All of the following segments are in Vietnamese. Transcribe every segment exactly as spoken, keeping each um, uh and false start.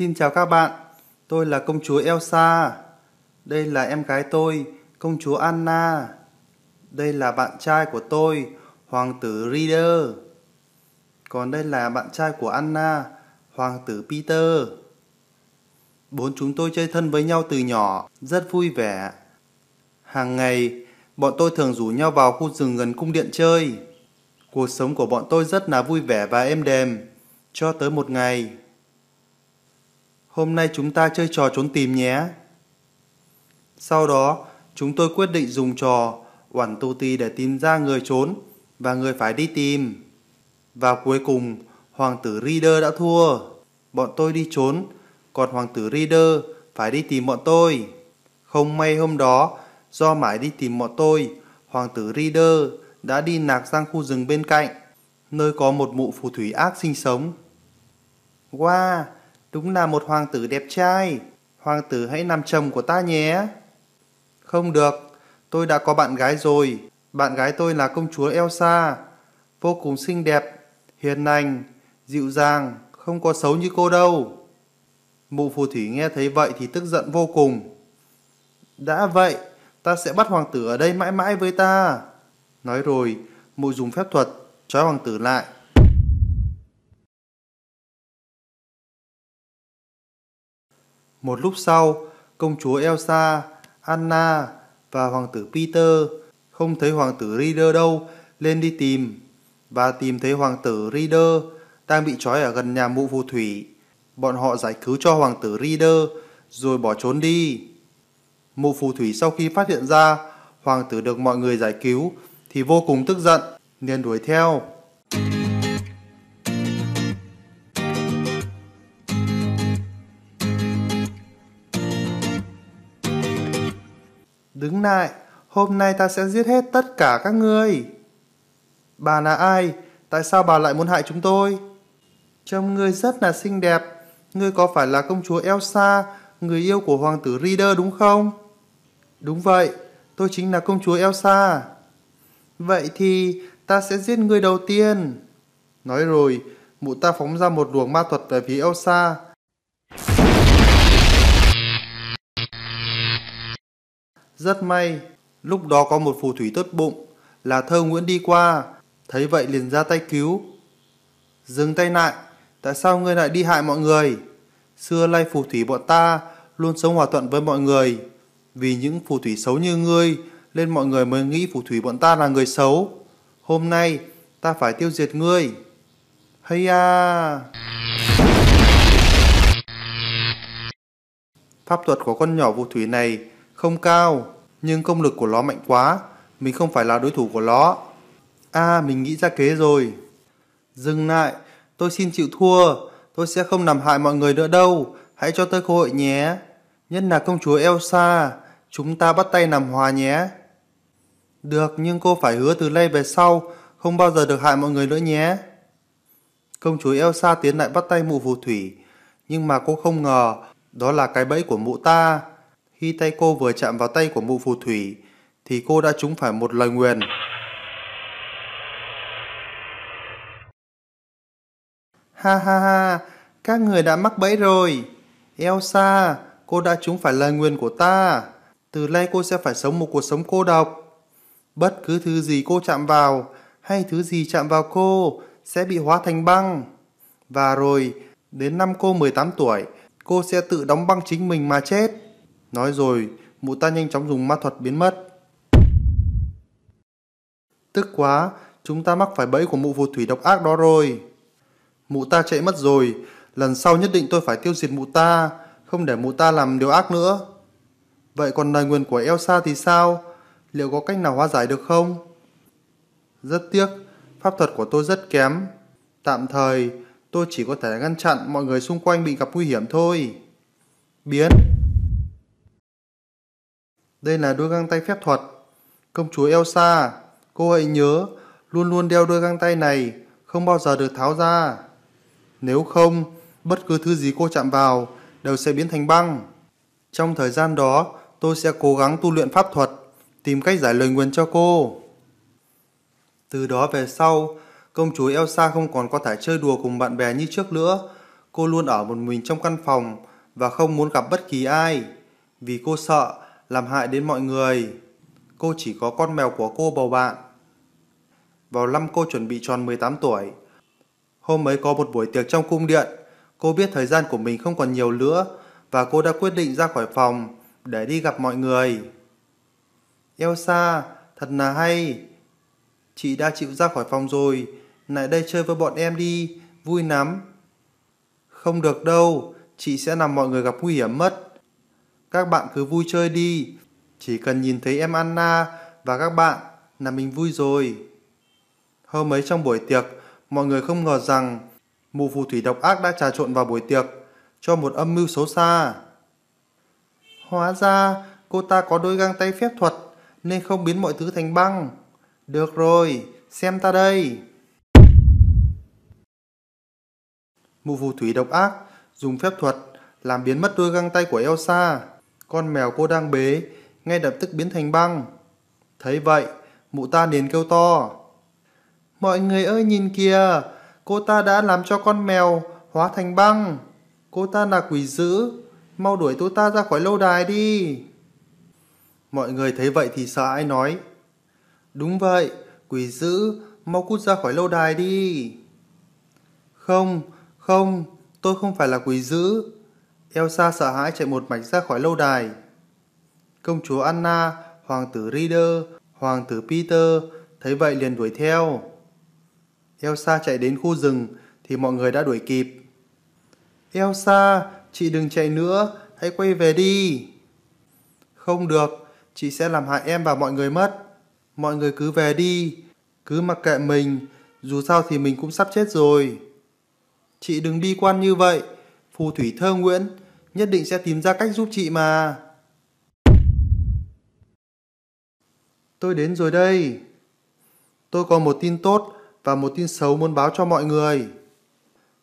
Xin chào các bạn, tôi là công chúa Elsa. Đây là em gái tôi, công chúa Anna. Đây là bạn trai của tôi, hoàng tử Ryder. Còn đây là bạn trai của Anna, hoàng tử Peter. Bốn chúng tôi chơi thân với nhau từ nhỏ, rất vui vẻ. Hàng ngày, bọn tôi thường rủ nhau vào khu rừng gần cung điện chơi. Cuộc sống của bọn tôi rất là vui vẻ và êm đềm, cho tới một ngày. Hôm nay chúng ta chơi trò trốn tìm nhé. Sau đó, chúng tôi quyết định dùng trò oản tù tì để tìm ra người trốn và người phải đi tìm. Và cuối cùng, hoàng tử Ryder đã thua. Bọn tôi đi trốn, còn hoàng tử Ryder phải đi tìm bọn tôi. Không may hôm đó, do mãi đi tìm bọn tôi, hoàng tử Ryder đã đi lạc sang khu rừng bên cạnh, nơi có một mụ phù thủy ác sinh sống. Wow, đúng là một hoàng tử đẹp trai. Hoàng tử hãy làm chồng của ta nhé. Không được, tôi đã có bạn gái rồi. Bạn gái tôi là công chúa Elsa. Vô cùng xinh đẹp, hiền lành, dịu dàng, không có xấu như cô đâu. Mụ phù thủy nghe thấy vậy thì tức giận vô cùng. Đã vậy, ta sẽ bắt hoàng tử ở đây mãi mãi với ta. Nói rồi, mụ dùng phép thuật trói hoàng tử lại. Một lúc sau, công chúa Elsa, Anna và hoàng tử Peter không thấy hoàng tử Ryder đâu, lên đi tìm. Và tìm thấy hoàng tử Ryder đang bị trói ở gần nhà mụ phù thủy. Bọn họ giải cứu cho hoàng tử Ryder rồi bỏ trốn đi. Mụ phù thủy sau khi phát hiện ra hoàng tử được mọi người giải cứu thì vô cùng tức giận, liền đuổi theo. Đứng lại, hôm nay ta sẽ giết hết tất cả các ngươi. Bà là ai? Tại sao bà lại muốn hại chúng tôi? Trông ngươi rất là xinh đẹp. Ngươi có phải là công chúa Elsa, người yêu của hoàng tử Ryder đúng không? Đúng vậy, tôi chính là công chúa Elsa. Vậy thì ta sẽ giết ngươi đầu tiên. Nói rồi, mụ ta phóng ra một luồng ma thuật về phía Elsa. Rất may, lúc đó có một phù thủy tốt bụng là Thơ Nguyễn đi qua, thấy vậy liền ra tay cứu. Dừng tay lại, tại sao ngươi lại đi hại mọi người? Xưa nay phù thủy bọn ta luôn sống hòa thuận với mọi người. Vì những phù thủy xấu như ngươi nên mọi người mới nghĩ phù thủy bọn ta là người xấu. Hôm nay ta phải tiêu diệt ngươi. Hay à! Pháp thuật của con nhỏ phù thủy này không cao, nhưng công lực của nó mạnh quá, mình không phải là đối thủ của nó. À, mình nghĩ ra kế rồi. Dừng lại, tôi xin chịu thua. Tôi sẽ không làm hại mọi người nữa đâu. Hãy cho tôi cơ hội nhé. Nhất là công chúa Elsa, chúng ta bắt tay làm hòa nhé. Được, nhưng cô phải hứa từ nay về sau không bao giờ được hại mọi người nữa nhé. Công chúa Elsa tiến lại bắt tay mụ phù thủy, nhưng mà cô không ngờ đó là cái bẫy của mụ ta. Khi tay cô vừa chạm vào tay của mụ phù thủy thì cô đã trúng phải một lời nguyền. Ha ha ha, các người đã mắc bẫy rồi. Elsa, cô đã trúng phải lời nguyền của ta. Từ nay cô sẽ phải sống một cuộc sống cô độc. Bất cứ thứ gì cô chạm vào hay thứ gì chạm vào cô sẽ bị hóa thành băng. Và rồi, đến năm cô mười tám tuổi, cô sẽ tự đóng băng chính mình mà chết. Nói rồi, mụ ta nhanh chóng dùng ma thuật biến mất. Tức quá, chúng ta mắc phải bẫy của mụ phù thủy độc ác đó rồi. Mụ ta chạy mất rồi, lần sau nhất định tôi phải tiêu diệt mụ ta, không để mụ ta làm điều ác nữa. Vậy còn lời nguyền của Elsa thì sao? Liệu có cách nào hóa giải được không? Rất tiếc, pháp thuật của tôi rất kém. Tạm thời, tôi chỉ có thể ngăn chặn mọi người xung quanh bị gặp nguy hiểm thôi. Biến. Đây là đôi găng tay phép thuật. Công chúa Elsa, cô hãy nhớ, luôn luôn đeo đôi găng tay này, không bao giờ được tháo ra. Nếu không, bất cứ thứ gì cô chạm vào đều sẽ biến thành băng. Trong thời gian đó, tôi sẽ cố gắng tu luyện pháp thuật, tìm cách giải lời nguyền cho cô. Từ đó về sau, công chúa Elsa không còn có thể chơi đùa cùng bạn bè như trước nữa. Cô luôn ở một mình trong căn phòng và không muốn gặp bất kỳ ai, vì cô sợ làm hại đến mọi người. Cô chỉ có con mèo của cô bầu bạn. Vào năm cô chuẩn bị tròn mười tám tuổi, hôm ấy có một buổi tiệc trong cung điện. Cô biết thời gian của mình không còn nhiều nữa và cô đã quyết định ra khỏi phòng để đi gặp mọi người. Elsa, thật là hay. Chị đã chịu ra khỏi phòng rồi, lại đây chơi với bọn em đi, vui lắm. Không được đâu, chị sẽ làm mọi người gặp nguy hiểm mất. Các bạn cứ vui chơi đi, chỉ cần nhìn thấy em Anna và các bạn là mình vui rồi. Hôm ấy trong buổi tiệc, mọi người không ngờ rằng mụ phù thủy độc ác đã trà trộn vào buổi tiệc cho một âm mưu xấu xa. Hóa ra cô ta có đôi găng tay phép thuật nên không biến mọi thứ thành băng. Được rồi, xem ta đây. Mụ phù thủy độc ác dùng phép thuật làm biến mất đôi găng tay của Elsa. Con mèo cô đang bế ngay lập tức biến thành băng. Thấy vậy, mụ ta liền kêu to: "Mọi người ơi nhìn kìa, cô ta đã làm cho con mèo hóa thành băng. Cô ta là quỷ dữ, mau đuổi cô ta ra khỏi lâu đài đi." Mọi người thấy vậy thì sợ hãi nói: "Đúng vậy, quỷ dữ, mau cút ra khỏi lâu đài đi." "Không, không, tôi không phải là quỷ dữ." Elsa sợ hãi chạy một mạch ra khỏi lâu đài. Công chúa Anna, hoàng tử Ryder, hoàng tử Peter thấy vậy liền đuổi theo. Elsa chạy đến khu rừng thì mọi người đã đuổi kịp. "Elsa, chị đừng chạy nữa, hãy quay về đi." "Không được, chị sẽ làm hại em và mọi người mất. Mọi người cứ về đi, cứ mặc kệ mình, dù sao thì mình cũng sắp chết rồi." "Chị đừng bi quan như vậy, phù thủy Thơ Nguyễn nhất định sẽ tìm ra cách giúp chị mà." "Tôi đến rồi đây. Tôi có một tin tốt và một tin xấu muốn báo cho mọi người.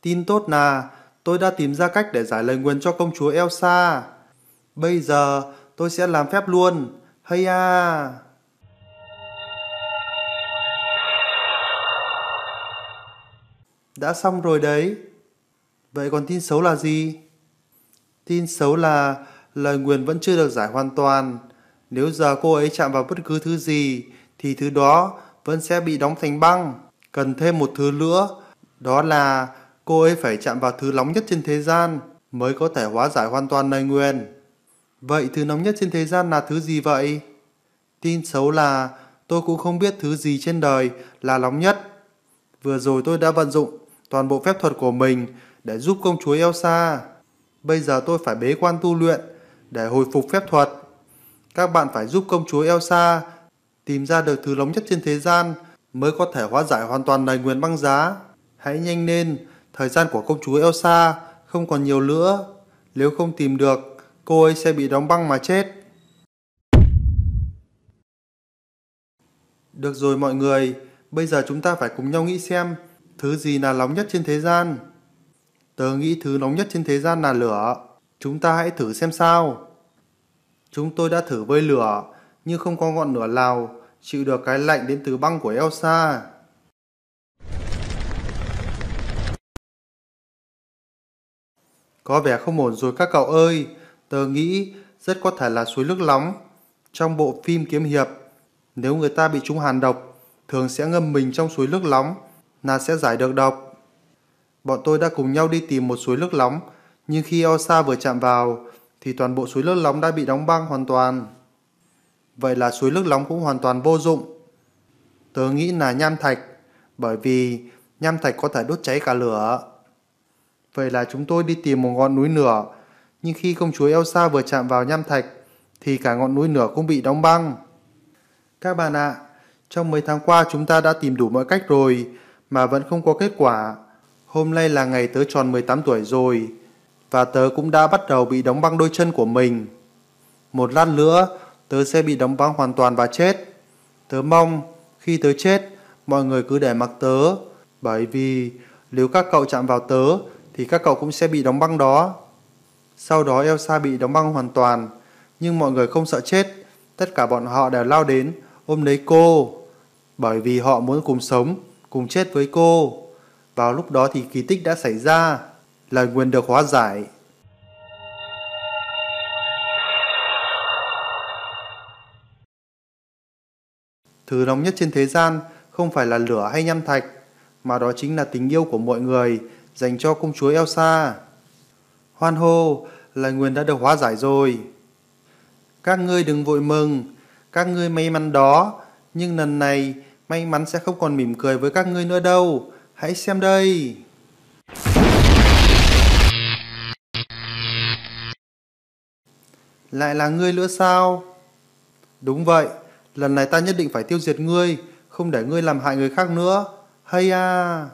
Tin tốt là tôi đã tìm ra cách để giải lời nguyền cho công chúa Elsa. Bây giờ tôi sẽ làm phép luôn. Hay à." Đã xong rồi đấy. Vậy còn tin xấu là gì? Tin xấu là lời nguyền vẫn chưa được giải hoàn toàn. Nếu giờ cô ấy chạm vào bất cứ thứ gì thì thứ đó vẫn sẽ bị đóng thành băng. Cần thêm một thứ nữa, đó là cô ấy phải chạm vào thứ nóng nhất trên thế gian mới có thể hóa giải hoàn toàn lời nguyền. Vậy thứ nóng nhất trên thế gian là thứ gì vậy? Tin xấu là tôi cũng không biết thứ gì trên đời là nóng nhất. Vừa rồi tôi đã vận dụng toàn bộ phép thuật của mình để giúp công chúa Elsa. Bây giờ tôi phải bế quan tu luyện để hồi phục phép thuật. Các bạn phải giúp công chúa Elsa tìm ra được thứ nóng nhất trên thế gian mới có thể hóa giải hoàn toàn lời nguyền băng giá. Hãy nhanh lên, thời gian của công chúa Elsa không còn nhiều nữa. Nếu không tìm được, cô ấy sẽ bị đóng băng mà chết. Được rồi mọi người, bây giờ chúng ta phải cùng nhau nghĩ xem thứ gì là nóng nhất trên thế gian. Tớ nghĩ thứ nóng nhất trên thế gian là lửa. Chúng ta hãy thử xem sao. Chúng tôi đã thử với lửa, nhưng không có ngọn lửa nào chịu được cái lạnh đến từ băng của Elsa. Có vẻ không ổn rồi các cậu ơi. Tớ nghĩ rất có thể là suối nước nóng. Trong bộ phim kiếm hiệp, nếu người ta bị trúng hàn độc, thường sẽ ngâm mình trong suối nước nóng là sẽ giải được độc. Bọn tôi đã cùng nhau đi tìm một suối nước nóng, nhưng khi Elsa vừa chạm vào thì toàn bộ suối nước nóng đã bị đóng băng hoàn toàn. Vậy là suối nước nóng cũng hoàn toàn vô dụng. Tớ nghĩ là nham thạch, bởi vì nham thạch có thể đốt cháy cả lửa. Vậy là chúng tôi đi tìm một ngọn núi lửa, nhưng khi công chúa Elsa vừa chạm vào nham thạch thì cả ngọn núi lửa cũng bị đóng băng. Các bạn ạ, trong mấy tháng qua chúng ta đã tìm đủ mọi cách rồi mà vẫn không có kết quả. Hôm nay là ngày tớ tròn mười tám tuổi rồi, và tớ cũng đã bắt đầu bị đóng băng đôi chân của mình. Một lát nữa tớ sẽ bị đóng băng hoàn toàn và chết. Tớ mong khi tớ chết, mọi người cứ để mặc tớ, bởi vì nếu các cậu chạm vào tớ thì các cậu cũng sẽ bị đóng băng đó. Sau đó Elsa bị đóng băng hoàn toàn, nhưng mọi người không sợ chết. Tất cả bọn họ đều lao đến ôm lấy cô, bởi vì họ muốn cùng sống, cùng chết với cô. Vào lúc đó thì kỳ tích đã xảy ra. lời nguyền được hóa giải. Thứ nóng nhất trên thế gian không phải là lửa hay nham thạch, mà đó chính là tình yêu của mọi người dành cho công chúa Elsa. Hoan hô, lời nguyền đã được hóa giải rồi. Các ngươi đừng vội mừng, các ngươi may mắn đó, nhưng lần này may mắn sẽ không còn mỉm cười với các ngươi nữa đâu. Hãy xem đây. Lại là ngươi nữa sao? Đúng vậy, lần này ta nhất định phải tiêu diệt ngươi, không để ngươi làm hại người khác nữa. Hay à!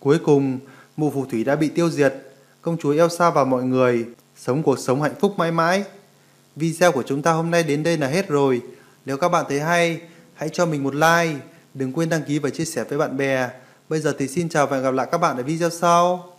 Cuối cùng, mụ phù thủy đã bị tiêu diệt. Công chúa Elsa và mọi người sống cuộc sống hạnh phúc mãi mãi. Video của chúng ta hôm nay đến đây là hết rồi. Nếu các bạn thấy hay, hãy cho mình một like. Đừng quên đăng ký và chia sẻ với bạn bè. Bây giờ thì xin chào và hẹn gặp lại các bạn ở video sau.